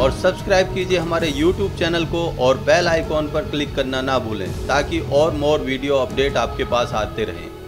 और सब्सक्राइब कीजिए हमारे YouTube चैनल को और बेल आइकॉन पर क्लिक करना ना भूलें ताकि और मोर वीडियो अपडेट आपके पास आते रहें।